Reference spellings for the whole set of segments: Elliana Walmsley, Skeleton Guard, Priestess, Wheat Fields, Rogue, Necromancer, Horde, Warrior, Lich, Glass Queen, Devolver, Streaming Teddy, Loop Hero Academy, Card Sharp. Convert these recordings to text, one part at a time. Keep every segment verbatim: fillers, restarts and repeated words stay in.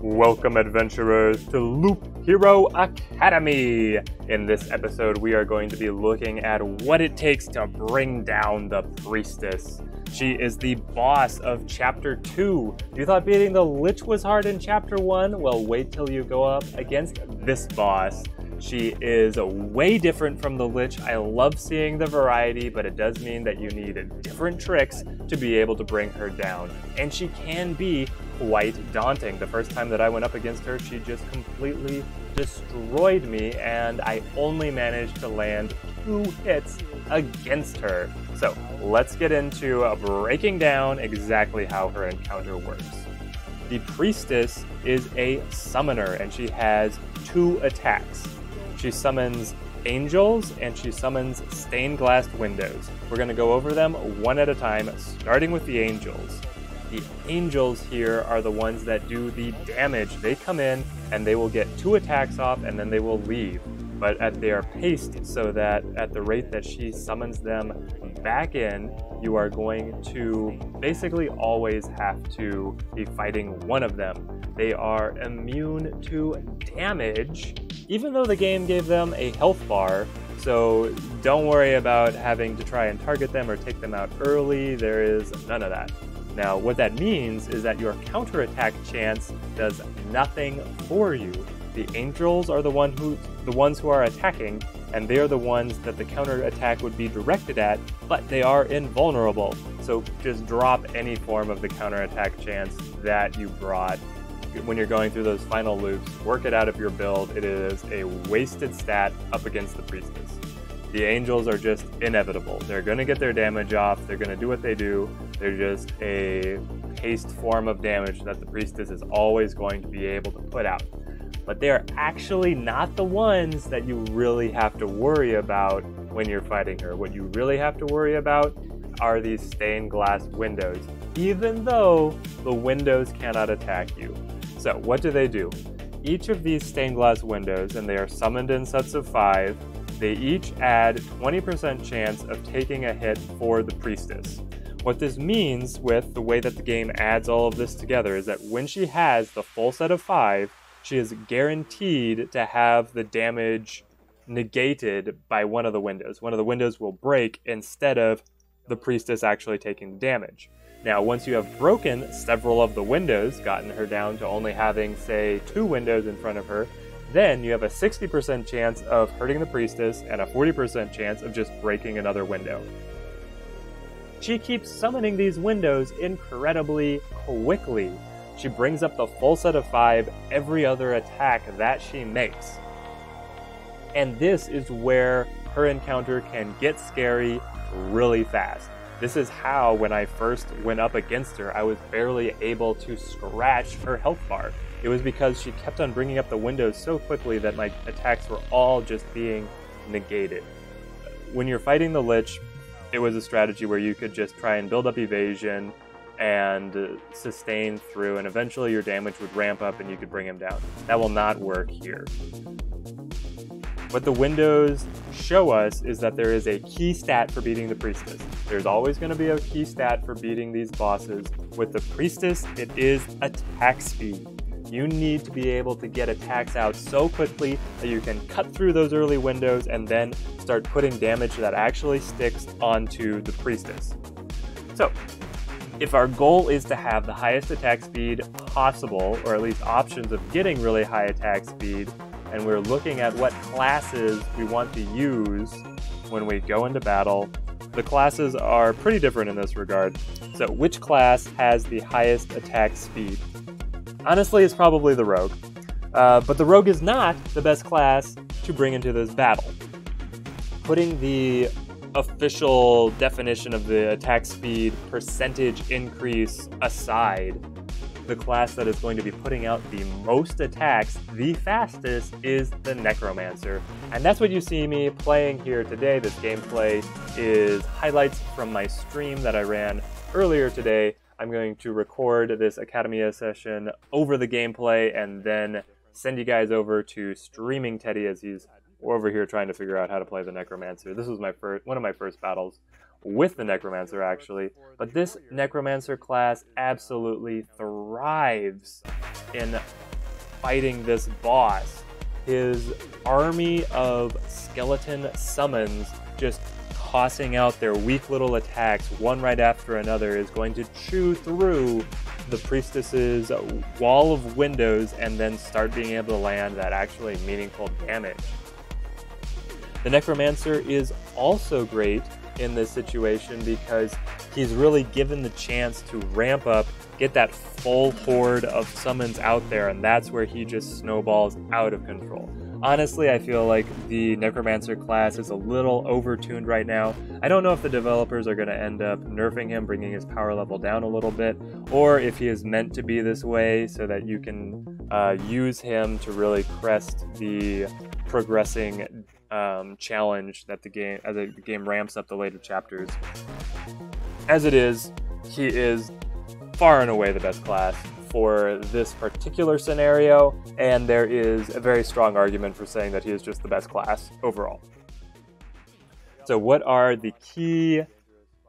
Welcome, adventurers, to Loop Hero Academy! In this episode, we are going to be looking at what it takes to bring down the Priestess. She is the boss of Chapter two. You thought beating the Lich was hard in Chapter one? Well, wait till you go up against this boss. She is way different from the Lich. I love seeing the variety, but it does mean that you need different tricks to be able to bring her down. And she can be quite daunting. The first time that I went up against her, she just completely destroyed me, and I only managed to land two hits against her. So let's get into breaking down exactly how her encounter works. The Priestess is a summoner, and she has two attacks. She summons angels and she summons stained glass windows. We're going to go over them one at a time, starting with the angels. The angels here are the ones that do the damage. They come in and they will get two attacks off and then they will leave. But at, they are paced so that at the rate that she summons them back in, you are going to basically always have to be fighting one of them. They are immune to damage, even though the game gave them a health bar, so don't worry about having to try and target them or take them out early. There is none of that. Now, what that means is that your counterattack chance does nothing for you. The angels are the, one who, the ones who are attacking, and they are the ones that the counterattack would be directed at, but they are invulnerable. So just drop any form of the counterattack chance that you brought. When you're going through those final loops, work it out of your build. It is a wasted stat up against the Priestess. The angels are just inevitable. They're going to get their damage off. They're going to do what they do. They're just a paced form of damage that the Priestess is always going to be able to put out. But they are actually not the ones that you really have to worry about when you're fighting her. What you really have to worry about are these stained glass windows, even though the windows cannot attack you. So what do they do? Each of these stained glass windows, and they are summoned in sets of five, they each add twenty percent chance of taking a hit for the Priestess. What this means with the way that the game adds all of this together is that when she has the full set of five, she is guaranteed to have the damage negated by one of the windows. One of the windows will break instead of the Priestess actually taking damage. Now, once you have broken several of the windows, gotten her down to only having, say, two windows in front of her, then you have a sixty percent chance of hurting the Priestess and a forty percent chance of just breaking another window. She keeps summoning these windows incredibly quickly. She brings up the full set of five every other attack that she makes. And this is where her encounter can get scary really fast. This is how, when I first went up against her, I was barely able to scratch her health bar. It was because she kept on bringing up the windows so quickly that my attacks were all just being negated. When you're fighting the Lich, it was a strategy where you could just try and build up evasion and sustain through, and eventually your damage would ramp up and you could bring him down. That will not work here. What the windows show us is that there is a key stat for beating the Priestess. There's always going to be a key stat for beating these bosses. With the Priestess, it is attack speed. You need to be able to get attacks out so quickly that you can cut through those early windows and then start putting damage that actually sticks onto the Priestess. So, if our goal is to have the highest attack speed possible, or at least options of getting really high attack speed, and we're looking at what classes we want to use when we go into battle. The classes are pretty different in this regard. So which class has the highest attack speed? Honestly, it's probably the Rogue. Uh, but the Rogue is not the best class to bring into this battle. Putting the official definition of the attack speed percentage increase aside, the class that is going to be putting out the most attacks the fastest is the Necromancer. And that's what you see me playing here today. This gameplay is highlights from my stream that I ran earlier today. I'm going to record this Academia session over the gameplay and then send you guys over to Streaming Teddy as he's over here trying to figure out how to play the Necromancer. This was my first, one of my first battles with the Necromancer, actually, but this Necromancer class absolutely thrives in fighting this boss, his army of skeleton summons just tossing out their weak little attacks one right after another is going to chew through the priestess's wall of windows and then start being able to land that actually meaningful damage. The Necromancer is also great in this situation because he's really given the chance to ramp up, get that full horde of summons out there, and that's where he just snowballs out of control. Honestly, I feel like the Necromancer class is a little overtuned right now. I don't know if the developers are going to end up nerfing him, bringing his power level down a little bit, or if he is meant to be this way so that you can uh, use him to really crest the progressing um, challenge that the game, as the game ramps up the later chapters. As it is, he is far and away the best class for this particular scenario, and there is a very strong argument for saying that he is just the best class overall. So what are the key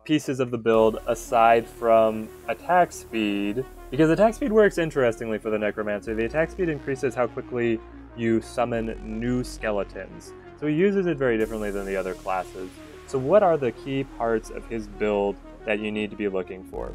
pieces of the build aside from attack speed? Because attack speed works interestingly for the Necromancer. The attack speed increases how quickly you summon new skeletons, so he uses it very differently than the other classes. So what are the key parts of his build that you need to be looking for?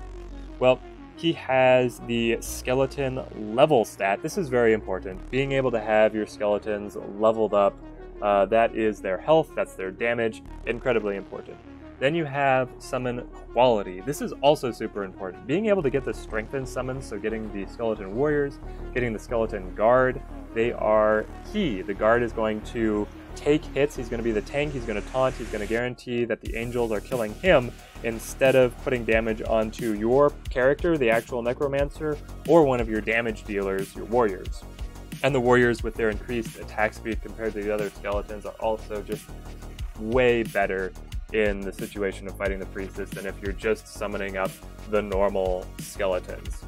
Well, he has the skeleton level stat. This is very important. Being able to have your skeletons leveled up, uh, that is their health, that's their damage, incredibly important. Then you have summon quality. This is also super important. Being able to get the strengthened summons, so getting the skeleton warriors, getting the skeleton guard, they are key. The guard is going to take hits, he's going to be the tank, he's going to taunt, he's going to guarantee that the angels are killing him instead of putting damage onto your character, the actual Necromancer, or one of your damage dealers, your warriors. And the warriors, with their increased attack speed compared to the other skeletons, are also just way better in the situation of fighting the priestess than if you're just summoning up the normal skeletons.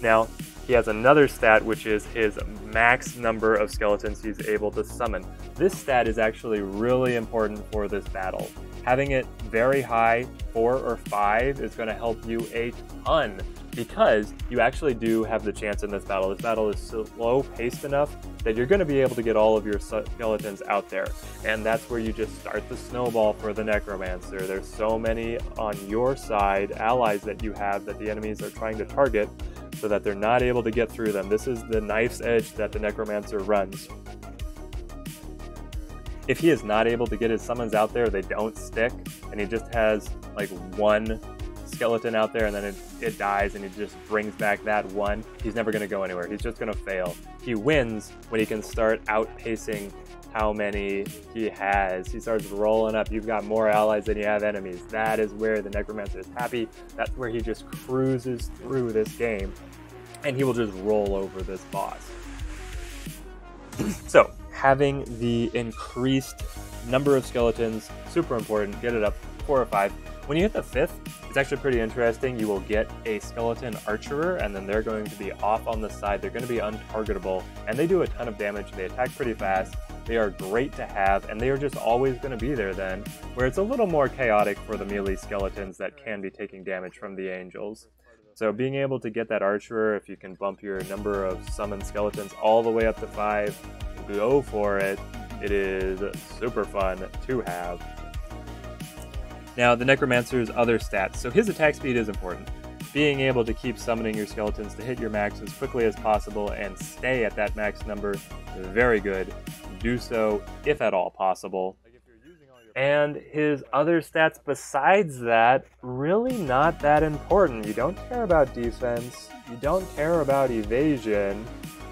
Now, he has another stat, which is his max number of skeletons he's able to summon. This stat is actually really important for this battle. Having it very high, four or five, is going to help you a ton, because you actually do have the chance in this battle. This battle is slow-paced enough that you're going to be able to get all of your skeletons out there. And that's where you just start the snowball for the Necromancer. There's so many on your side, allies that you have that the enemies are trying to target, so that they're not able to get through them. This is the knife's edge that the Necromancer runs. If he is not able to get his summons out there, they don't stick, and he just has like one skeleton out there, and then it, it dies, and he just brings back that one, he's never going to go anywhere. He's just going to fail. He wins when he can start outpacing how many he has. He starts rolling up. You've got more allies than you have enemies. That is where the Necromancer is happy. That's where he just cruises through this game, and he will just roll over this boss. So, having the increased number of skeletons, super important. Get it up four or five. When you hit the fifth, it's actually pretty interesting. You will get a skeleton archer, and then they're going to be off on the side. They're going to be untargetable, and they do a ton of damage. They attack pretty fast. They are great to have, and they are just always going to be there then, where it's a little more chaotic for the melee skeletons that can be taking damage from the angels. So being able to get that archer, if you can bump your number of summoned skeletons all the way up to five, go for it. It is super fun to have. Now, the Necromancer's other stats. So his attack speed is important. Being able to keep summoning your skeletons to hit your max as quickly as possible and stay at that max number, very good. Do so, if at all possible. And his other stats besides that, really not that important. You don't care about defense. You don't care about evasion.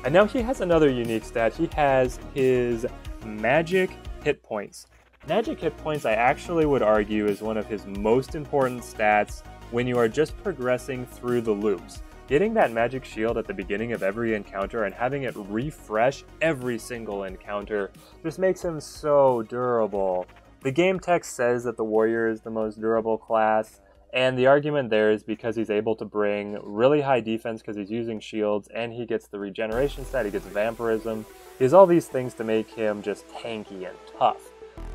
And now he has another unique stat. He has his magic hit points. Magic hit points, I actually would argue, is one of his most important stats when you are just progressing through the loops. Getting that magic shield at the beginning of every encounter and having it refresh every single encounter just makes him so durable. The game text says that the warrior is the most durable class, and the argument there is because he's able to bring really high defense because he's using shields, and he gets the regeneration stat, he gets vampirism, he has all these things to make him just tanky and tough.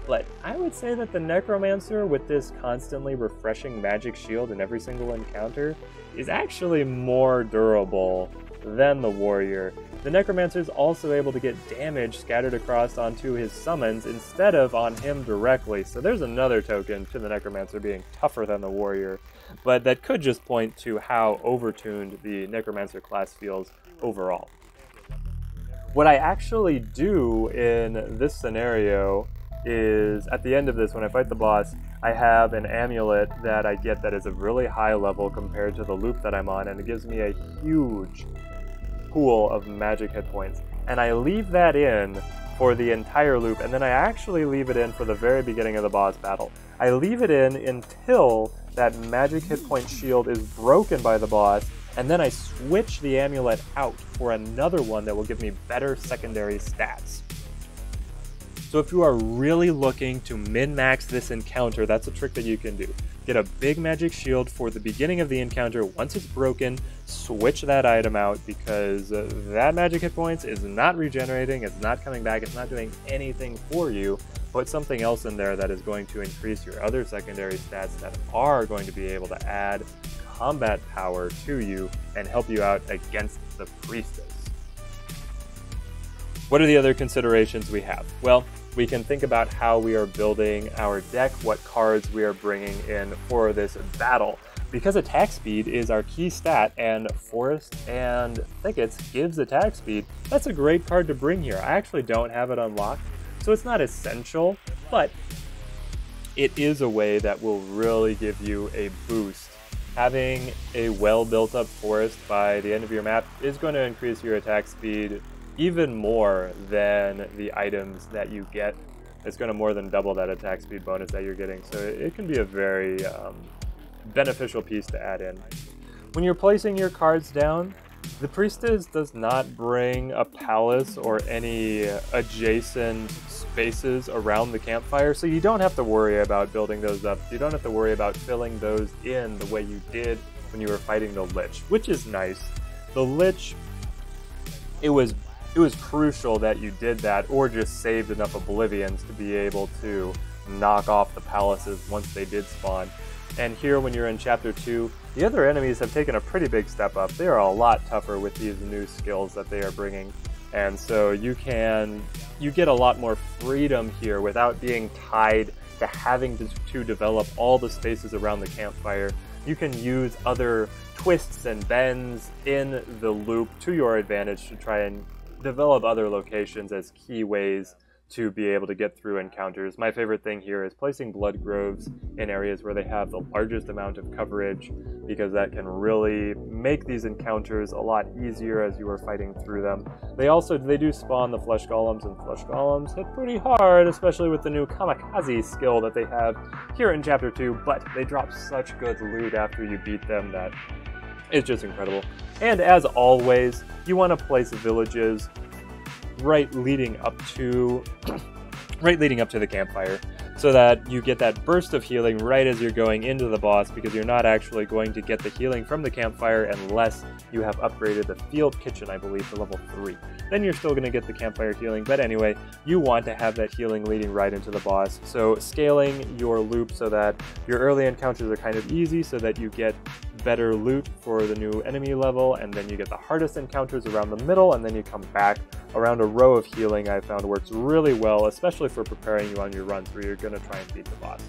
But I would say that the Necromancer, with this constantly refreshing magic shield in every single encounter, is actually more durable than the Warrior. The Necromancer is also able to get damage scattered across onto his summons instead of on him directly, so there's another token to the Necromancer being tougher than the Warrior, but that could just point to how overtuned the Necromancer class feels overall. What I actually do in this scenario is, at the end of this, when I fight the boss, I have an amulet that I get that is a really high level compared to the loop that I'm on, and it gives me a huge pool of magic hit points. And I leave that in for the entire loop, and then I actually leave it in for the very beginning of the boss battle. I leave it in until that magic hit point shield is broken by the boss, and then I switch the amulet out for another one that will give me better secondary stats. So if you are really looking to min-max this encounter, that's a trick that you can do. Get a big magic shield for the beginning of the encounter. Once it's broken, switch that item out, because that magic hit points is not regenerating, it's not coming back, it's not doing anything for you. Put something else in there that is going to increase your other secondary stats that are going to be able to add combat power to you and help you out against the Priestess. What are the other considerations we have? Well, we can think about how we are building our deck, what cards we are bringing in for this battle. Because attack speed is our key stat, and Forest and Thickets gives attack speed, that's a great card to bring here. I actually don't have it unlocked, so it's not essential, but it is a way that will really give you a boost. Having a well built up Forest by the end of your map is going to increase your attack speed even more than the items that you get. It's going to more than double that attack speed bonus that you're getting, so it can be a very um, beneficial piece to add in. When you're placing your cards down, the Priestess does not bring a palace or any adjacent spaces around the campfire, so you don't have to worry about building those up. You don't have to worry about filling those in the way you did when you were fighting the Lich, which is nice. The Lich, it was It was crucial that you did that, or just saved enough Oblivions to be able to knock off the palaces once they did spawn. And here, when you're in Chapter two, the other enemies have taken a pretty big step up. They are a lot tougher with these new skills that they are bringing. And so you can, you get a lot more freedom here without being tied to having to, to develop all the spaces around the campfire. You can use other twists and bends in the loop to your advantage to try and develop other locations as key ways to be able to get through encounters. My favorite thing here is placing blood groves in areas where they have the largest amount of coverage, because that can really make these encounters a lot easier as you are fighting through them. They also they do spawn the flesh golems, and flesh golems hit pretty hard, especially with the new kamikaze skill that they have here in Chapter two, but they drop such good loot after you beat them that it's just incredible. And as always, you want to place villages right leading up to right leading up to the campfire, so that you get that burst of healing right as you're going into the boss, because you're not actually going to get the healing from the campfire unless you have upgraded the field kitchen, I believe, to level three. Then you're still going to get the campfire healing, but anyway, you want to have that healing leading right into the boss. So scaling your loop so that your early encounters are kind of easy, so that you get better loot for the new enemy level, and then you get the hardest encounters around the middle, and then you come back around a row of healing. I found works really well, especially for preparing you on your run through. You're going to try and beat the boss.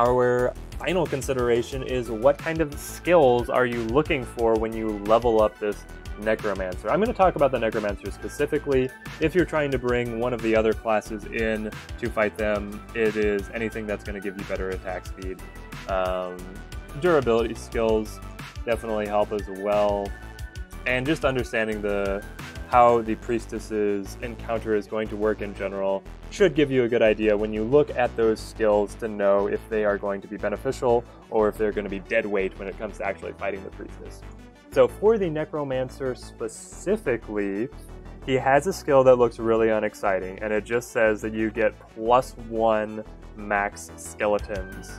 Our final consideration is, what kind of skills are you looking for when you level up this Necromancer? I'm going to talk about the Necromancer specifically. If you're trying to bring one of the other classes in to fight them, it is anything that's going to give you better attack speed. Um, durability skills definitely help as well, and just understanding the how the Priestess's encounter is going to work in general should give you a good idea when you look at those skills to know if they are going to be beneficial or if they're going to be dead weight when it comes to actually fighting the Priestess. So for the Necromancer specifically, he has a skill that looks really unexciting, and it just says that you get plus one max skeletons.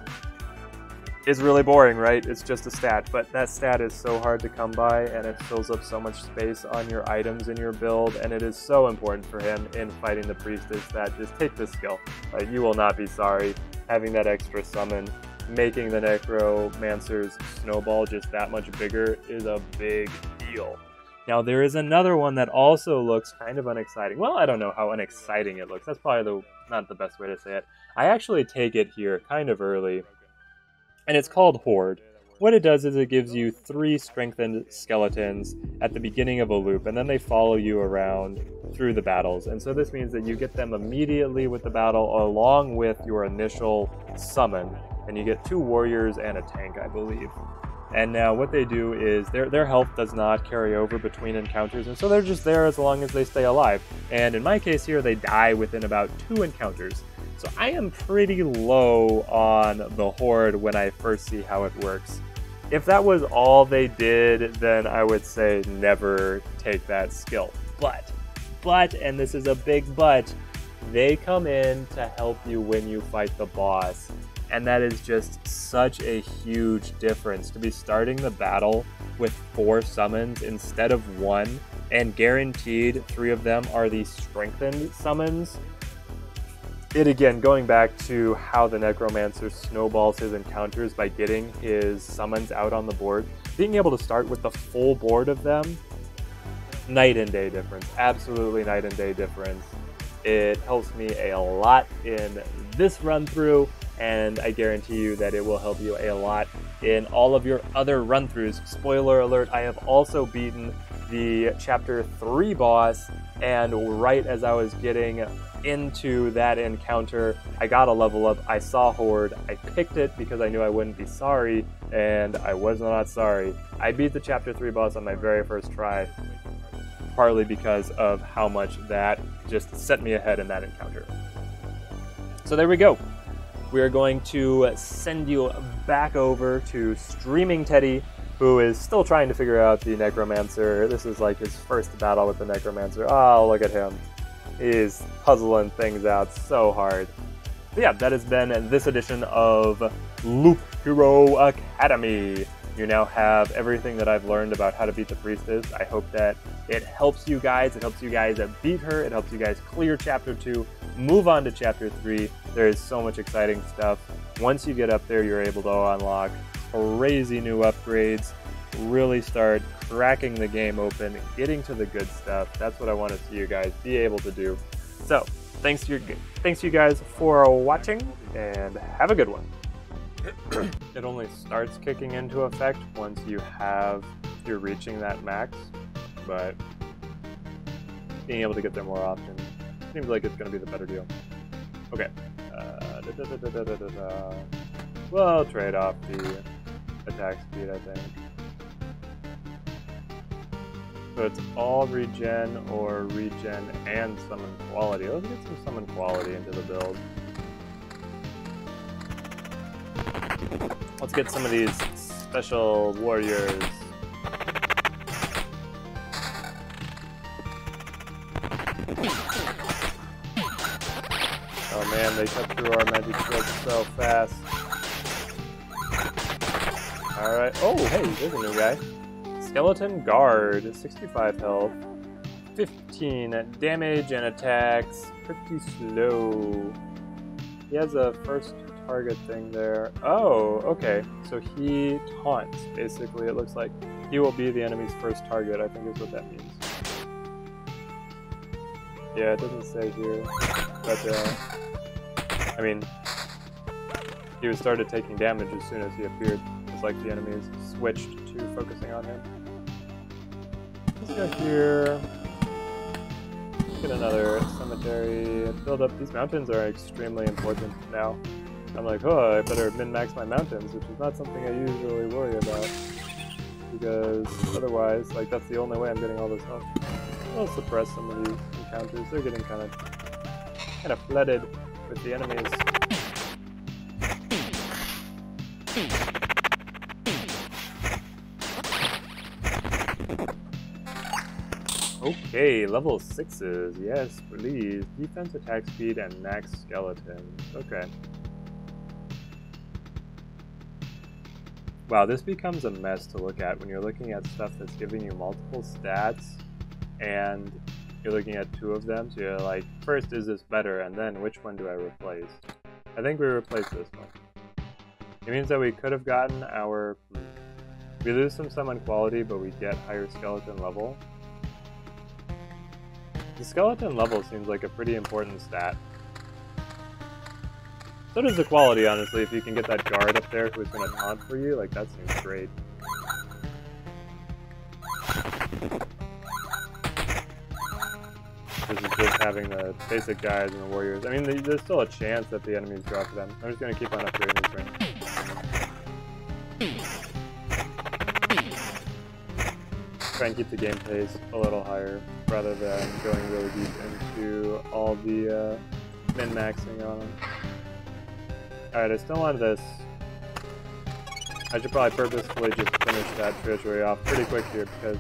It's really boring, right? It's just a stat, but that stat is so hard to come by, and it fills up so much space on your items in your build, and it is so important for him in fighting the Priestess that just take this skill. Like, you will not be sorry having that extra summon making the Necromancer's snowball just that much bigger is a big deal. Now there is another one that also looks kind of unexciting. Well, I don't know how unexciting it looks. That's probably the, not the best way to say it. I actually take it here kind of early, and it's called Horde. What it does is it gives you three strengthened skeletons at the beginning of a loop, and then they follow you around through the battles. And so this means that you get them immediately with the battle along with your initial summon, and you get two warriors and a tank, I believe. And now what they do is their, their health does not carry over between encounters, and so they're just there as long as they stay alive. And in my case here, they die within about two encounters. So I am pretty low on the Horde when I first see how it works. If that was all they did, then I would say never take that skill. But, but, and this is a big but, they come in to help you when you fight the boss. And that is just such a huge difference to be starting the battle with four summons instead of one, and guaranteed three of them are the strengthened summons. It again, going back to how the Necromancer snowballs his encounters by getting his summons out on the board, being able to start with the full board of them, night and day difference, absolutely night and day difference. It helps me a lot in this run through, and I guarantee you that it will help you a lot in all of your other run-throughs. Spoiler alert, I have also beaten the Chapter three boss, and right as I was getting into that encounter, I got a level up, I saw Horde, I picked it because I knew I wouldn't be sorry, and I was not sorry. I beat the Chapter three boss on my very first try, partly because of how much that just set me ahead in that encounter. So there we go. We are going to send you back over to Streaming Teddy, who is still trying to figure out the Necromancer. This is like his first battle with the Necromancer. Oh, look at him. He's puzzling things out so hard. But yeah, that has been this edition of Loop Hero Academy. You now have everything that I've learned about how to beat the Priestess. I hope that it helps you guys. It helps you guys beat her. It helps you guys clear Chapter two. Move on to Chapter three. There is so much exciting stuff. Once you get up there, you're able to unlock crazy new upgrades, really start cracking the game open, getting to the good stuff. That's what I want to see you guys be able to do. So thanks to, your, thanks to you guys for watching, and have a good one. It only starts kicking into effect once you have, you're reaching that max, but being able to get there more often seems like it's going to be the better deal. Okay. Uh, da, da, da, da, da, da, da. Well, trade off the attack speed, I think. So it's all regen or regen and summon quality. Let's get some summon quality into the build. Let's get some of these special warriors. Oh man, they cut through our magic tricks so fast. Alright. Oh, hey, there's a new guy. Skeleton Guard, sixty-five health, fifteen damage and attacks. Pretty slow. He has a first target thing there. Oh, okay. So he taunts, basically, it looks like. He will be the enemy's first target, I think is what that means. Yeah, it doesn't say here. But, uh... I mean, he was started taking damage as soon as he appeared. It's like the enemies switched to focusing on him. Let's go here. Let's get another cemetery. Build up. These mountains are extremely important now. I'm like, oh, I better min-max my mountains, which is not something I usually worry about. Because otherwise, like, that's the only way I'm getting all this help. I'll suppress some of these encounters. They're getting kind of, kind of flooded with the enemies. Okay, level sixes, yes, please. Defense, attack speed, and max skeletons. Okay. Wow, this becomes a mess to look at when you're looking at stuff that's giving you multiple stats, and you're looking at two of them, so you're like, first, is this better, and then which one do I replace? I think we replace this one. It means that we could have gotten our... We lose some summon quality, but we get higher skeleton level. The skeleton level seems like a pretty important stat. So does the quality, honestly, if you can get that guard up there who's gonna taunt for you, like, that seems great. This is just having the basic guys and the warriors. I mean, there's still a chance that the enemies drop them. I'm just gonna keep on upgrading this ring. Try and keep the game pace a little higher, rather than going really deep into all the uh, min-maxing on them. Alright, I still want this. I should probably purposefully just finish that treasury off pretty quick here, because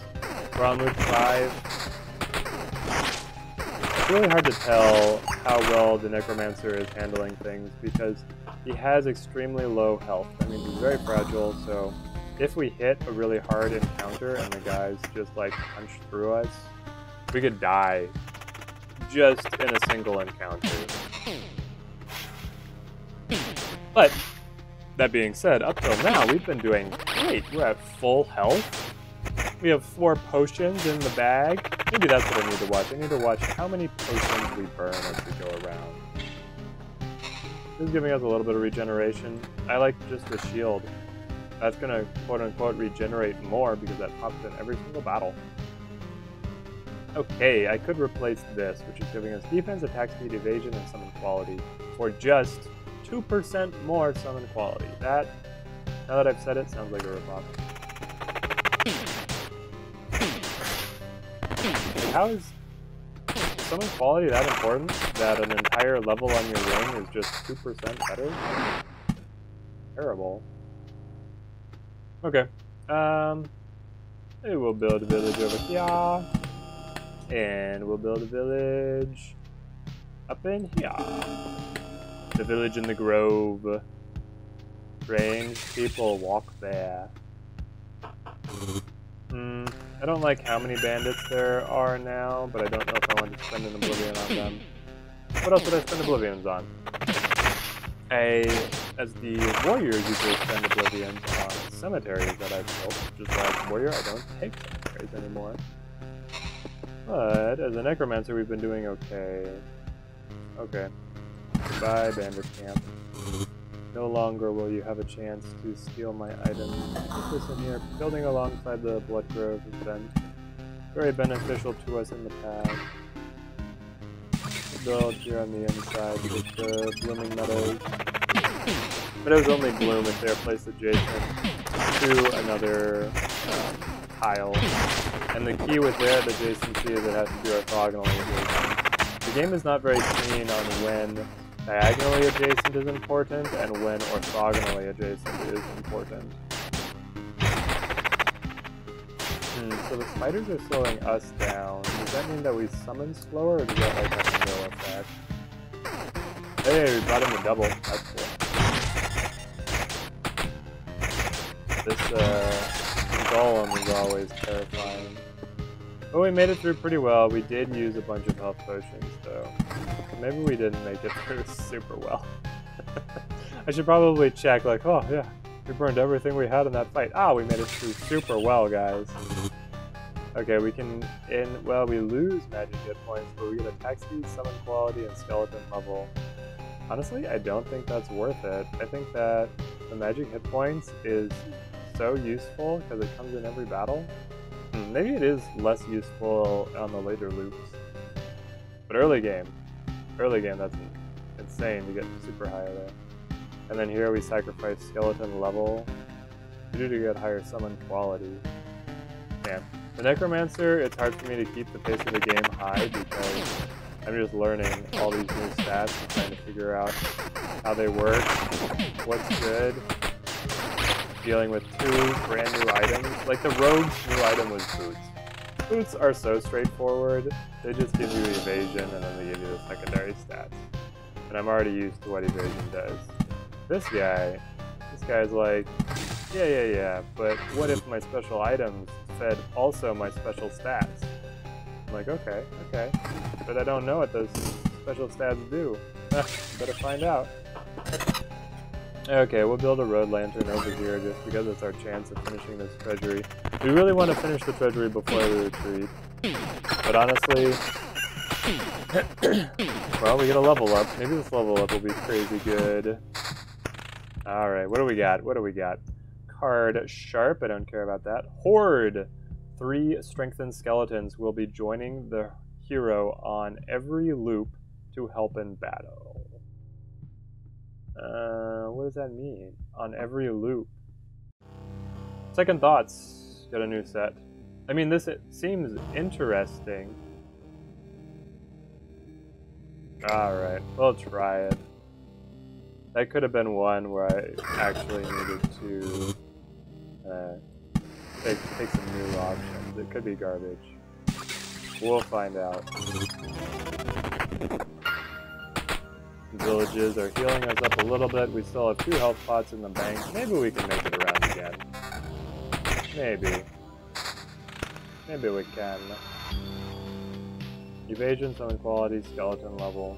we're on Loop five. It's really hard to tell how well the Necromancer is handling things, because he has extremely low health. I mean, he's very fragile, so... If we hit a really hard encounter and the guys just like punch through us, we could die just in a single encounter. But, that being said, up till now we've been doing great. We're at full health. We have four potions in the bag. Maybe that's what I need to watch. I need to watch how many potions we burn as we go around. This is giving us a little bit of regeneration. I like just the shield. That's going to, quote-unquote, regenerate more because that pops in every single battle. Okay, I could replace this, which is giving us defense, attack speed, evasion, and summon quality for just two percent more summon quality. That, now that I've said it, sounds like a ripoff. Like, how is summon quality that important that an entire level on your ring is just two percent better? Terrible. Okay, um, we will build a village over here, and we'll build a village up in here. The village in the grove. Strange people walk there. Hmm, I don't like how many bandits there are now, but I don't know if I want to spend an oblivion on them. What else would I spend oblivions on? A, as the warriors usually spend oblivions on cemeteries that I've built, which is why as a warrior I don't take cemeteries anymore. But as a necromancer we've been doing okay. Okay. Goodbye, bandit camp. No longer will you have a chance to steal my items. Put this in here. Building alongside the blood grove has been very beneficial to us in the past. Build here on the inside with the blooming meadows. Meadows only bloom if they're placed adjacent to another um, tile. And the key with their adjacency is it has to be orthogonally adjacent. The game is not very keen on when diagonally adjacent is important and when orthogonally adjacent is important. So the spiders are slowing us down. Does that mean that we summon slower, or does that like have a real effect? Hey, we brought in the double. That's cool. This, uh, golem is always terrifying. But we made it through pretty well. We did use a bunch of health potions, though. Maybe we didn't make it through super well. I should probably check, like, oh, yeah. We burned everything we had in that fight. Ah, we made it through super well, guys. Okay, we can in well we lose magic hit points, but we get attack speed, summon quality, and skeleton level. Honestly, I don't think that's worth it. I think that the magic hit points is so useful because it comes in every battle. Maybe it is less useful on the later loops. But early game. Early game that's insane to get super high there. And then here we sacrifice skeleton level due to get higher summon quality. Man, the necromancer, it's hard for me to keep the pace of the game high because I'm just learning all these new stats and trying to figure out how they work, what's good, dealing with two brand new items. Like the rogue's new item was boots. Boots are so straightforward, they just give you evasion and then they give you the secondary stats. And I'm already used to what evasion does. This guy, this guy's like, yeah, yeah, yeah, but what if my special items said also my special stats? I'm like, okay, okay, but I don't know what those special stats do. Better find out. Okay, we'll build a road lantern over here just because it's our chance of finishing this treasury. We really want to finish the treasury before we retreat. But honestly, well, we get a level up. Maybe this level up will be crazy good. Alright, what do we got? What do we got? Card Sharp, I don't care about that. Horde! Three strengthened skeletons will be joining the hero on every loop to help in battle. Uh, what does that mean? On every loop. Second Thoughts, get a new set. I mean, this it seems interesting. Alright, we'll try it. That could have been one where I actually needed to uh, take, take some new options. It could be garbage. We'll find out. Villages are healing us up a little bit. We still have two health pots in the bank. Maybe we can make it around again. Maybe. Maybe we can. Evasion, summon quality, skeleton level.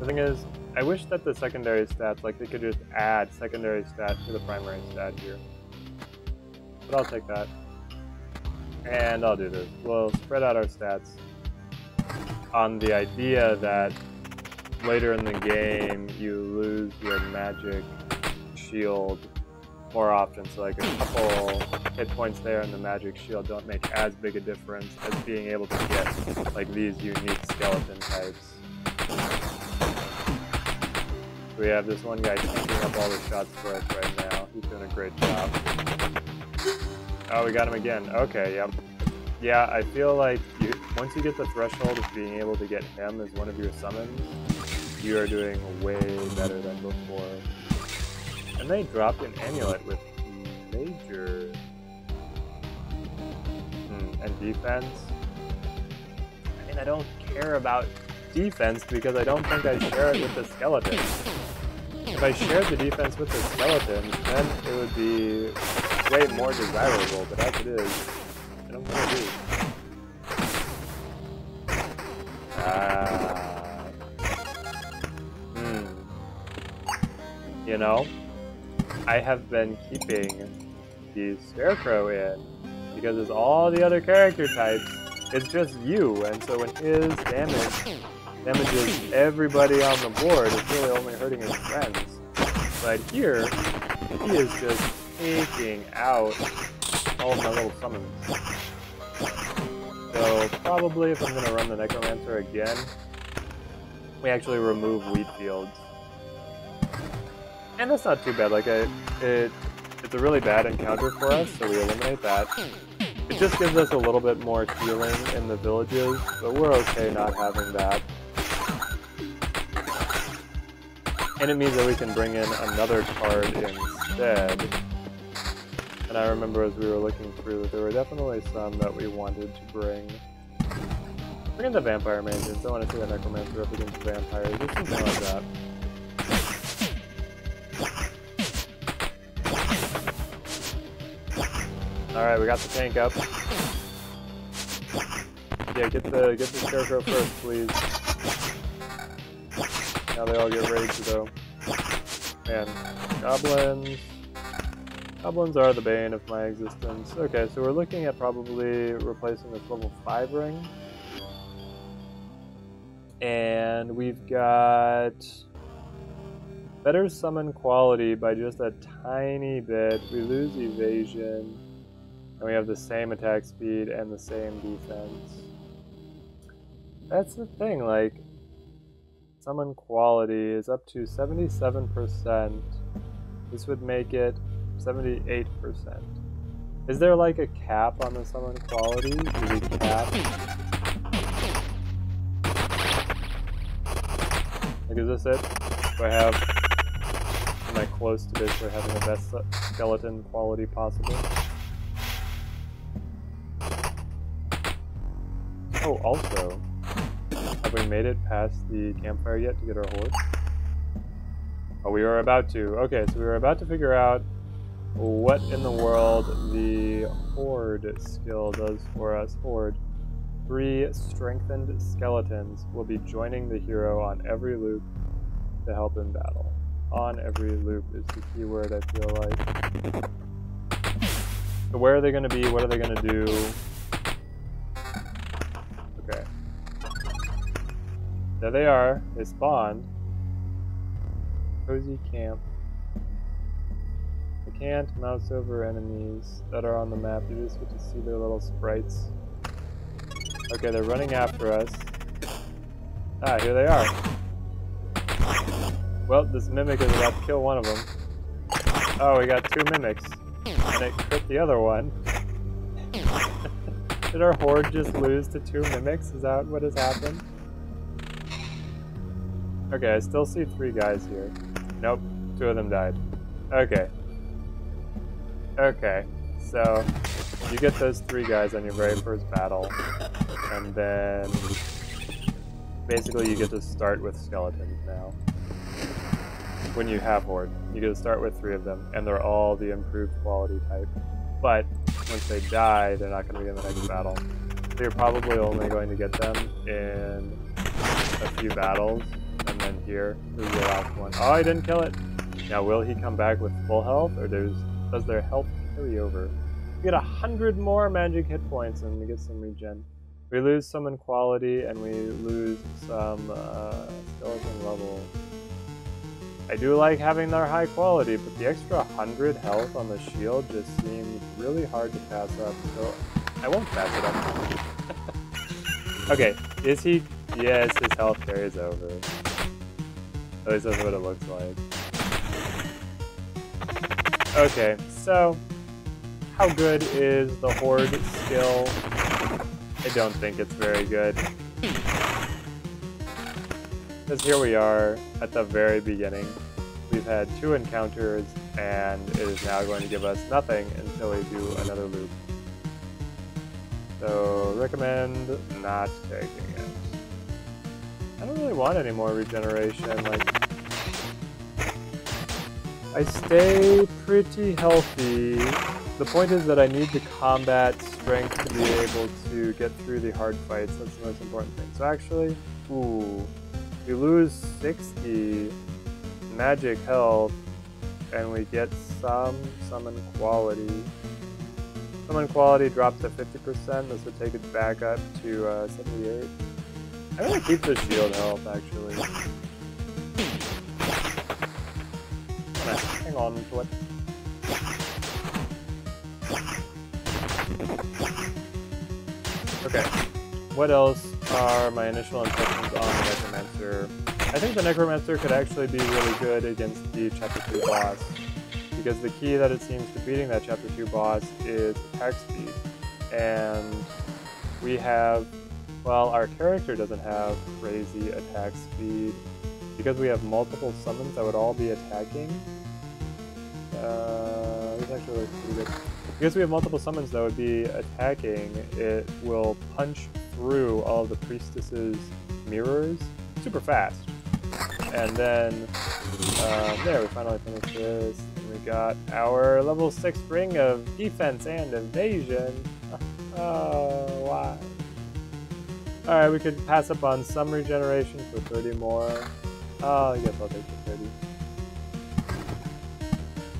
The thing is, I wish that the secondary stats, like they could just add secondary stat to the primary stat here. But I'll take that. And I'll do this. We'll spread out our stats on the idea that later in the game you lose your magic shield more often, so like a couple hit points there and the magic shield don't make as big a difference as being able to get like these unique skeleton types. We have this one guy taking up all the shots for us right now. He's doing a great job. Oh, we got him again. Okay, yep. Yeah, I feel like you, once you get the threshold of being able to get him as one of your summons, you are doing way better than before. And they dropped an amulet with major... Hmm, and defense? I mean, I don't care about defense because I don't think I share it with the skeleton. If I shared the defense with the skeleton, then it would be way more desirable, but as it is, I don't want to do. Ah. Hmm. You know, I have been keeping the Scarecrow in because as all the other character types, it's just you, and so when his damage damages everybody on the board, it's really only hurting his friends. But here, he is just taking out all of my little summons. So probably if I'm going to run the Necromancer again, we actually remove Wheat Fields. And that's not too bad, like I, it, it's a really bad encounter for us, so we eliminate that. It just gives us a little bit more healing in the villages, but we're okay not having that. And it means that we can bring in another card instead. And I remember as we were looking through that there were definitely some that we wanted to bring. Bring in the Vampire Mage. Don't want to see the Necromancer up against the Vampires or something like that. Alright, we got the tank up. Yeah, get the get the Scarecrow first, please. Now they all get raged though. Man, goblins. Goblins are the bane of my existence. Okay, so we're looking at probably replacing this level five ring. And we've got better summon quality by just a tiny bit. We lose evasion. And we have the same attack speed and the same defense. That's the thing, like, summon quality is up to seventy-seven percent. This would make it seventy-eight percent. Is there like a cap on the summon quality? Do we cap? Like, is this it? Do I have, am I close to basically having the best skeleton quality possible? Oh, also, have we made it past the campfire yet to get our horde? Oh, we were about to. Okay, so we were about to figure out what in the world the horde skill does for us. Horde. Three strengthened skeletons will be joining the hero on every loop to help in battle. on every loop is the key word, I feel like. So where are they going to be? What are they going to do? Okay. There they are. They spawned. Cozy camp. I can't mouse over enemies that are on the map. You just get to see their little sprites. Okay, they're running after us. Ah, here they are. Well, this mimic is about to kill one of them. Oh, we got two mimics. And it crit the other one. Did our horde just lose to two mimics? Is that what has happened? Okay, I still see three guys here. Nope, two of them died. Okay. Okay, so you get those three guys on your very first battle, and then basically you get to start with skeletons now. When you have Horde, you get to start with three of them, and they're all the improved quality type. But once they die, they're not going to be in the next battle. So you're probably only going to get them in a few battles, and then here is the last one. Oh, I didn't kill it! Now, will he come back with full health, or does, does their health carry over? You get a hundred more magic hit points, and we get some regen. We lose summon quality, and we lose some uh, skeleton level. I do like having their high quality, but the extra one hundred health on the shield just seems really hard to pass up, so I won't pass it up. Okay, is he... yes, his health carries over. At least that's what it looks like. Okay, so how good is the Horde skill? I don't think it's very good. Because here we are at the very beginning. We've had two encounters, and it is now going to give us nothing until we do another loop. So, recommend not taking it. I don't really want any more regeneration. Like, I stay pretty healthy. The point is that I need to combat strength to be able to get through the hard fights. That's the most important thing. So actually, ooh. We lose sixty magic health, and we get some summon quality. Summon quality drops to fifty percent, this would take it back up to uh, seventy-eight. I'm gonna keep the shield health, actually. Hang on to it. Okay, what else are my initial impressions on the Necromancer? I think the Necromancer could actually be really good against the Chapter two boss, because the key that it seems to beating that Chapter two boss is attack speed. And we have, well, our character doesn't have crazy attack speed, because we have multiple summons that would all be attacking. Uh, this actually looks pretty good. Because we have multiple summons that would be attacking, it will punch through all of the priestesses' mirrors super fast. And then, uh, there, we finally finished this. And we got our level six ring of defense and evasion. Oh, why? Alright, we could pass up on some regeneration for thirty more. Oh, I guess I'll take the thirty.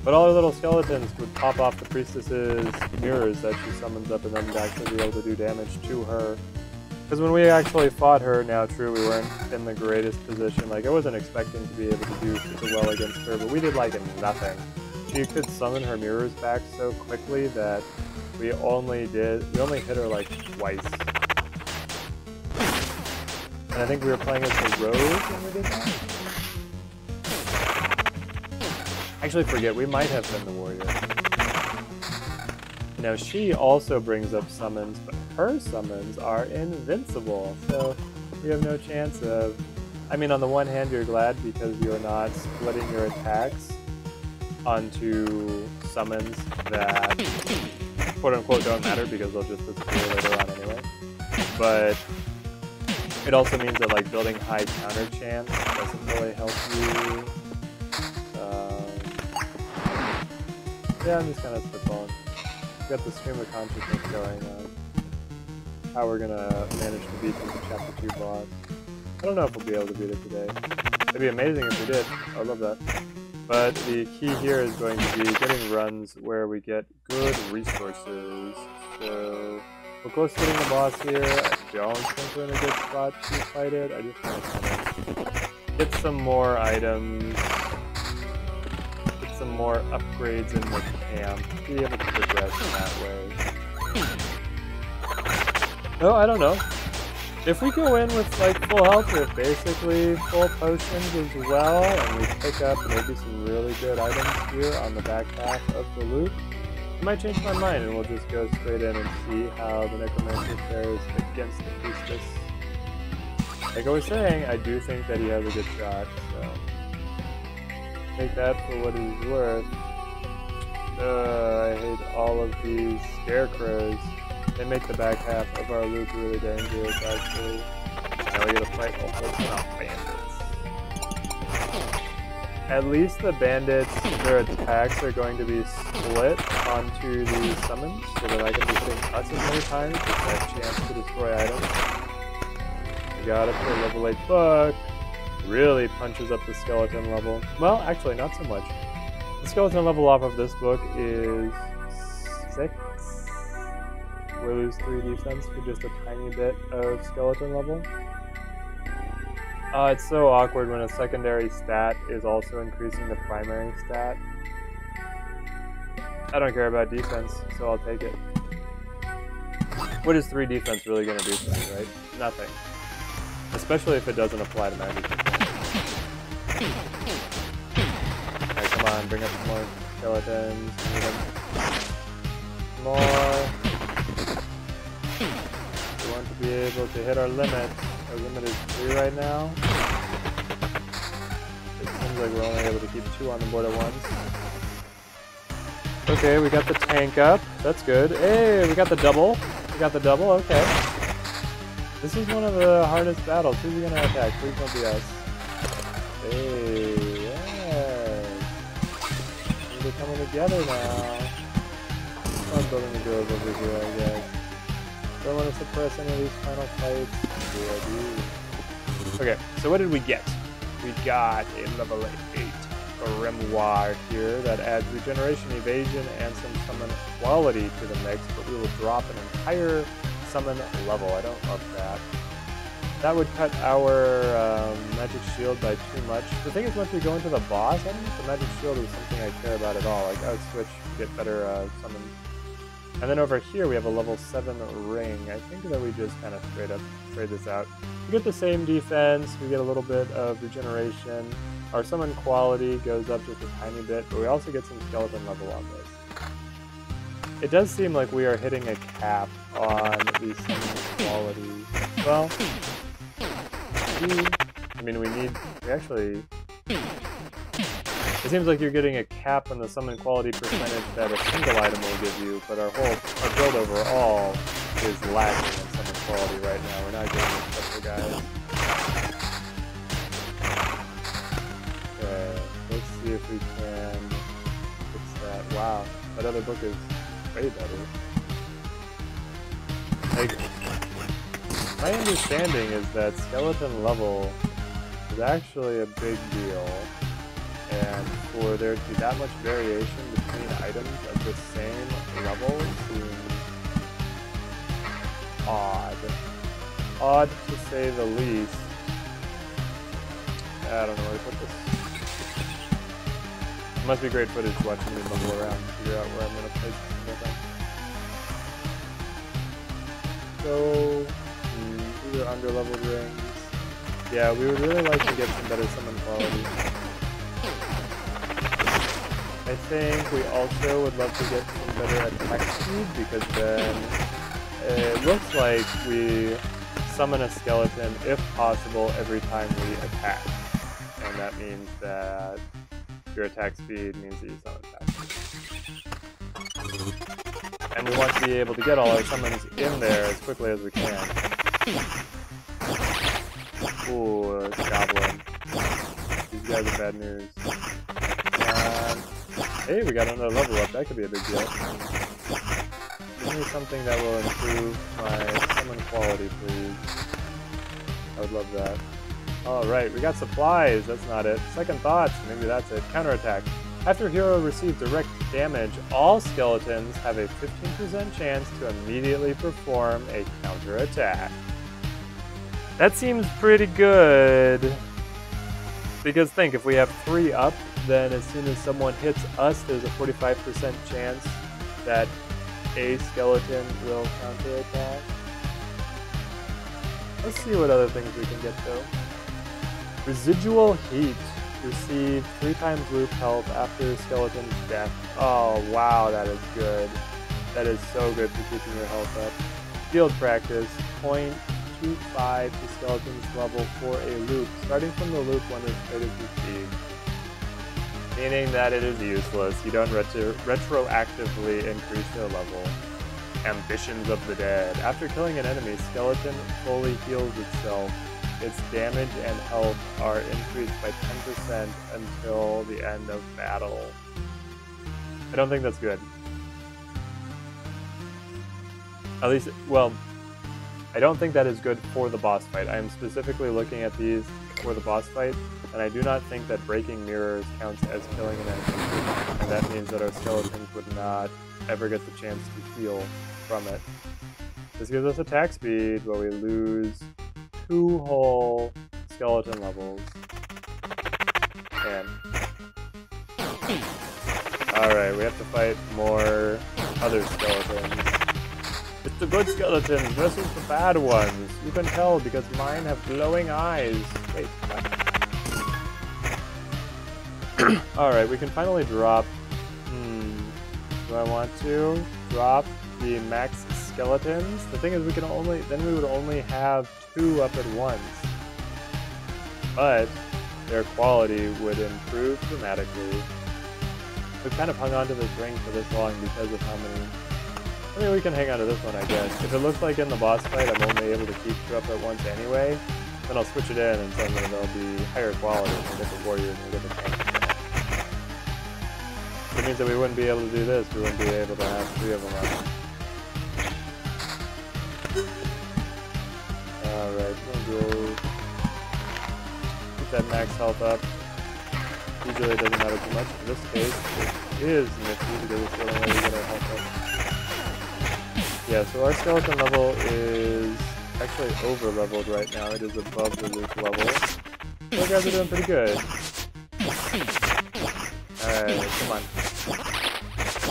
But all her little skeletons would pop off the priestess's mirrors that she summons up, and then would actually be able to do damage to her. Because when we actually fought her, now true, we weren't in the greatest position. Like, I wasn't expecting to be able to do super well against her, but we did, like, nothing. She could summon her mirrors back so quickly that we only did, we only hit her, like, twice. And I think we were playing as the Rogue when we did that? Actually, forget, we might have been the Warrior. Now, she also brings up summons, but her summons are invincible, so we have no chance of... I mean, on the one hand, you're glad because you're not splitting your attacks onto summons that quote-unquote don't matter because they'll just disappear later on anyway. But it also means that, like, building high counter chance doesn't really help you. Yeah, I'm just kind of spitballing. We've got the stream of consciousness going on. How we're gonna manage to beat the Chapter two boss. I don't know if we'll be able to beat it today. It'd be amazing if we did. I love that. But the key here is going to be getting runs where we get good resources. So we're close to hitting the boss here. I don't think we're in a good spot to fight it. I just want to kind of get some more items, get some more upgrades in the camp, be able to progress in that way. No, I don't know. If we go in with like full health with basically full potions as well, and we pick up maybe some really good items here on the back half of the loop, I might change my mind and we'll just go straight in and see how the Necromancer fares against the Priestess. Like I was saying, I do think that he has a good shot, so take that for what it's worth. Uh, I hate all of these scarecrows. They make the back half of our loop really dangerous, actually. Now we gotta fight all those bandits. At least the bandits, their attacks are going to be split onto the summons, so that I can be hitting us as many times with that chance to destroy items. We got it for level eight book. Really punches up the skeleton level. Well, actually, not so much. The skeleton level off of this book is six. We lose three defense for just a tiny bit of skeleton level. Uh, it's so awkward when a secondary stat is also increasing the primary stat. I don't care about defense, so I'll take it. What is three defense really going to do for me, right? Nothing. Especially if it doesn't apply to magic. Alright, come on, bring up some more skeletons. More. We want to be able to hit our limit. Our limit is three right now. It seems like we're only able to keep two on the board at once. Okay, we got the tank up. That's good. Hey, we got the double. We got the double, okay. This is one of the hardest battles. Who's gonna attack? Please don't be us. Hey, yeah. We're coming together now. I'm building the girls over here, I guess. Don't want to suppress any of these final fights. Okay, so what did we get? We got a level eight grimoire here that adds regeneration, evasion, and some summon quality to the mix, but we will drop an entire summon level. I don't love that. That would cut our um, magic shield by too much. The thing is, once we go into the boss, I don't think the magic shield is something I care about at all. Like, I would switch, get better uh, summon. And then over here we have a level seven ring. I think that we just kind of straight up trade this out. We get the same defense, we get a little bit of regeneration. Our summon quality goes up just a tiny bit, but we also get some skeleton level on this. It does seem like we are hitting a cap on the summon quality. Well, we, I mean we need, we actually... It seems like you're getting a cap on the summon quality percentage that a single item will give you, but our whole our build overall is lacking in summon quality right now. We're not getting a special guy. Okay, let's see if we can fix that. Wow, that other book is way better. Like, my understanding is that skeleton level is actually a big deal. And for there to be that much variation between items of the same level seems odd. Odd to say the least. I don't know where to put this. It must be great footage watching me bubble around and figure out where I'm going to place this thing. So, these are under-leveled rings. Yeah, we would really like to get some better summon quality. I think we also would love to get some better attack speed, because then it looks like we summon a skeleton, if possible, every time we attack. And that means that your attack speed means that you summon faster. And we want to be able to get all our summons in there as quickly as we can. Ooh, a goblin. These guys are bad news. Um, Hey, we got another level up, that could be a big deal. Give me something that will improve my summon quality, please. I would love that. All right, we got supplies. That's not it. Second thoughts. Maybe that's it. Counterattack. After hero receives direct damage, all skeletons have a fifteen percent chance to immediately perform a counterattack. That seems pretty good. Because think, if we have three up, then as soon as someone hits us, there's a forty-five percent chance that a skeleton will counterattack. Let's see what other things we can get though. Residual heat. Receive three times loop health after skeleton's death. Oh wow, that is good. That is so good for keeping your health up. Field practice. zero point two five to skeleton's level for a loop, starting from the loop when it's critically received. Meaning that it is useless. You don't retro retroactively increase their level. Ambitions of the Dead. After killing an enemy, skeleton fully heals itself. Its damage and health are increased by ten percent until the end of battle. I don't think that's good. At least, well, I don't think that is good for the boss fight. I am specifically looking at these for the boss fight, and I do not think that breaking mirrors counts as killing an enemy. And that means that our skeletons would not ever get the chance to heal from it. This gives us attack speed, but we lose two whole skeleton levels. Damn. Alright, we have to fight more other skeletons. It's the good skeletons versus the bad ones. You can tell because mine have glowing eyes. Wait. Alright, we can finally drop... Hmm. Do I want to drop the max skeletons? The thing is, we can only... Then we would only have two up at once, but their quality would improve dramatically. We've kind of hung on to this ring for this long because of how many... I mean, we can hang on to this one, I guess. If it looks like in the boss fight I'm only able to keep two up at once anyway, then I'll switch it in and suddenly they'll be higher quality and we'll get the warrior and we'll get the tank. It means that we wouldn't be able to do this. We wouldn't be able to have three of them up. Alright, we'll go keep that max health up. Usually it doesn't matter too much. In this case, it is nifty because it's the only way we get our health up. Yeah, so our skeleton level is actually over leveled right now. It is above the loop level. So guys are doing pretty good. Alright, come on.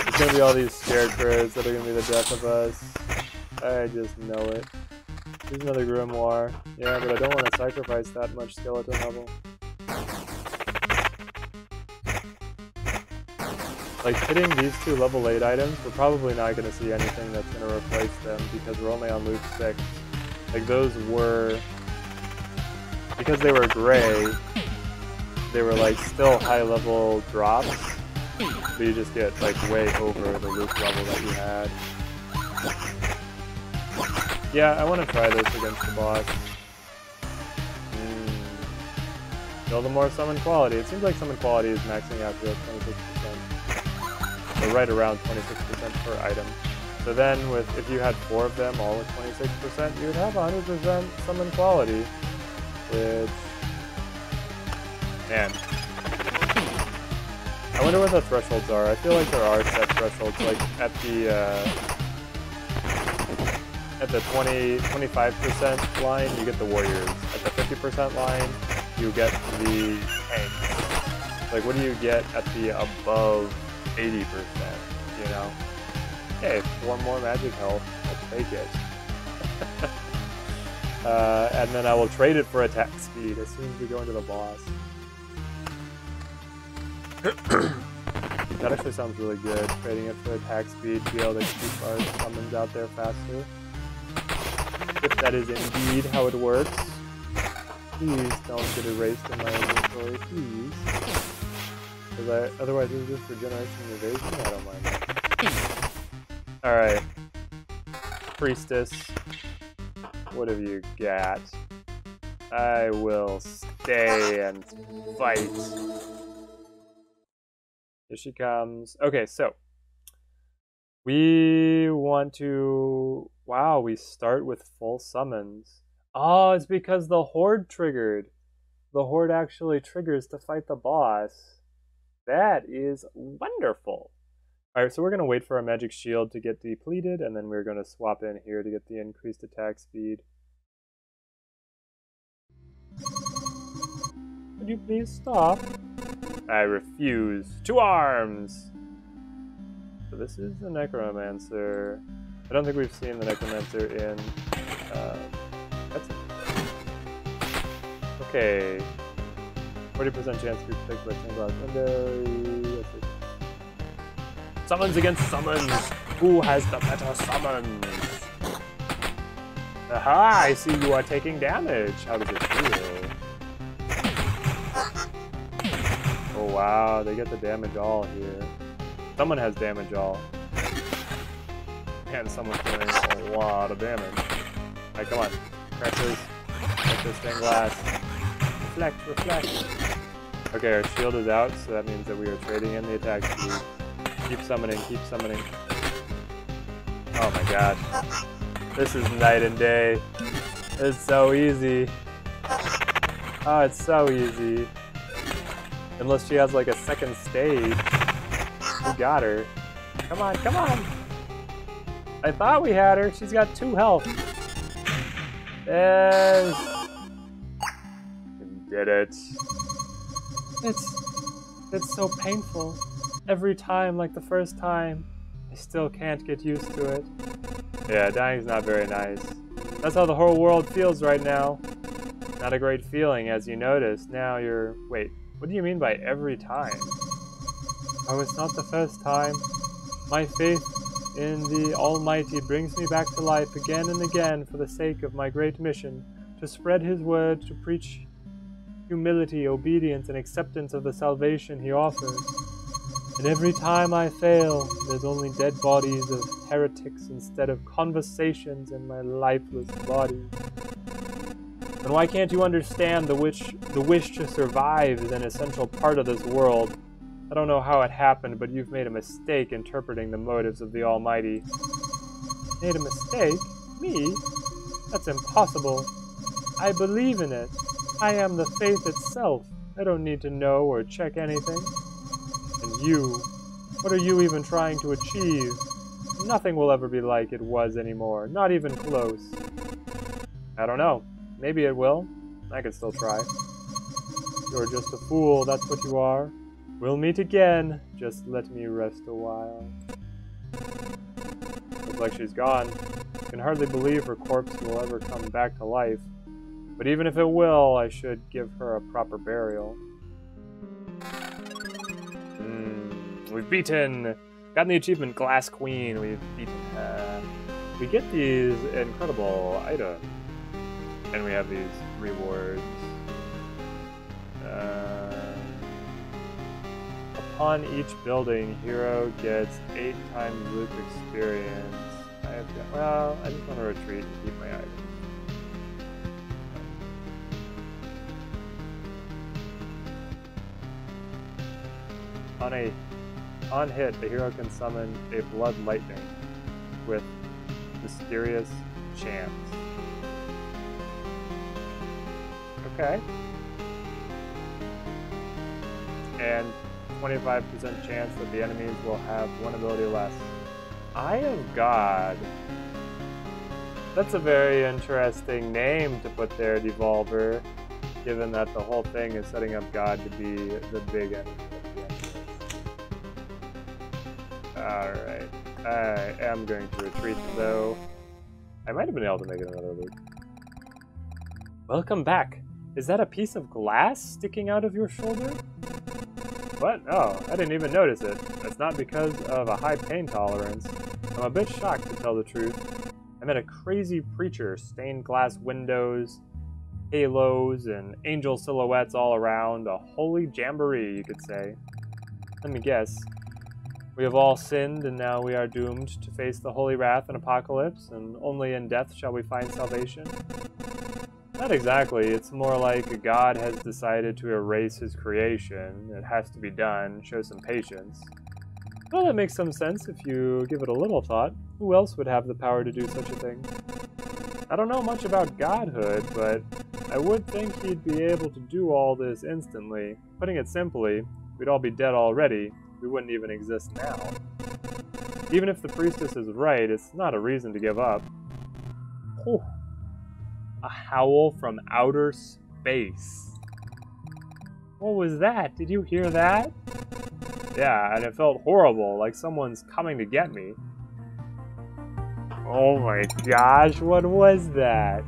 There's gonna be all these scarecrows that are gonna be the death of us. I just know it. Here's another grimoire. Yeah, but I don't want to sacrifice that much skeleton level. Like, hitting these two level eight items, we're probably not going to see anything that's going to replace them because we're only on loop six. Like, those were... Because they were gray, they were, like, still high-level drops, but you just get, like, way over the loop level that you had. Yeah, I want to try this against the boss. Mm. Kill the more summon quality. It seems like summon quality is maxing out to twenty-six percent. Or right around twenty-six percent per item. So then, with if you had four of them all with twenty-six percent, you would have one hundred percent summon quality. Which... Man. I wonder what the thresholds are. I feel like there are set thresholds, like at the... Uh, At the twenty, twenty-five percent line, you get the warriors. At the fifty percent line, you get the tanks. Like, what do you get at the above eighty percent, you know? Hey, one more magic health, I'll take it. uh, and then I will trade it for attack speed as soon as we go into the boss. That actually sounds really good, trading it for attack speed to be able to keep our summons out there faster. If that is indeed how it works. Please don't get erased in my inventory, please. Because I otherwise use this for generation evasion, I don't mind that. Alright. Priestess. What have you got? I will stay and fight. Here she comes. Okay, so. We want to... Wow, we start with full summons. Oh, it's because the Horde triggered. the Horde actually triggers to fight the boss. That is wonderful. All right, so we're going to wait for our magic shield to get depleted, and then we're going to swap in here to get the increased attack speed. Could you please stop? I refuse. Two arms! So this is the Necromancer. I don't think we've seen the Necromancer in... Uh, that's it. Okay. forty percent chance to be picked by ten glass window. Summons against summons! Who has the better summons? Aha! I see you are taking damage! How does it feel? Oh wow, they get the damage all here. Someone has damage all. And someone's doing a lot of damage. Alright, come on. Crack this. Crack this stained glass. Reflect, reflect. Okay, our shield is out, so that means that we are trading in the attack speed. Keep summoning, keep summoning. Oh my gosh. This is night and day. It's so easy. Oh, it's so easy. Unless she has like a second stage. We got her. Come on, come on! I thought we had her. She's got two health. Yes! We did it. It's... it's so painful. Every time, like the first time, I still can't get used to it. Yeah, dying's not very nice. That's how the whole world feels right now. Not a great feeling, as you notice. Now you're... wait, what do you mean by every time? Oh, it's not the first time. My faith in the Almighty brings me back to life again and again for the sake of my great mission, to spread His word, to preach humility, obedience, and acceptance of the salvation He offers. And every time I fail, there's only dead bodies of heretics instead of conversations in my lifeless body. And why can't you understand the wish, the wish to survive is an essential part of this world? I don't know how it happened, but you've made a mistake interpreting the motives of the Almighty. Made a mistake? Me? That's impossible. I believe in it. I am the faith itself. I don't need to know or check anything. And you, what are you even trying to achieve? Nothing will ever be like it was anymore, not even close. I don't know. Maybe it will. I could still try. You're just a fool, that's what you are. We'll meet again. Just let me rest a while. Looks like she's gone. I can hardly believe her corpse will ever come back to life. But even if it will, I should give her a proper burial. We've beaten, gotten the achievement Glass Queen. We've beaten her. We get these incredible items, and we have these rewards. Uh, upon each building, hero gets eight times loop experience. I have got, well, I just want to retreat and keep my items. On a On hit, the hero can summon a blood lightning with mysterious chance. Okay. And twenty-five percent chance that the enemies will have one ability less. Eye of God. That's a very interesting name to put there, Devolver, given that the whole thing is setting up God to be the big enemy. Alright, I am going to retreat though. I might have been able to make it another loop. Welcome back! Is that a piece of glass sticking out of your shoulder? What? Oh, I didn't even notice it. That's not because of a high pain tolerance. I'm a bit shocked to tell the truth. I met a crazy preacher, stained glass windows, halos, and angel silhouettes all around. A holy jamboree, you could say. Let me guess. We have all sinned, and now we are doomed to face the holy wrath and apocalypse, and only in death shall we find salvation? Not exactly. It's more like God has decided to erase His creation. It has to be done. Show some patience. Well, that makes some sense if you give it a little thought. Who else would have the power to do such a thing? I don't know much about godhood, but I would think he'd be able to do all this instantly. Putting it simply, we'd all be dead already. We wouldn't even exist now. Even if the priestess is right, it's not a reason to give up. Ooh. A howl from outer space. What was that? Did you hear that? Yeah, and it felt horrible, like someone's coming to get me. Oh my gosh, what was that?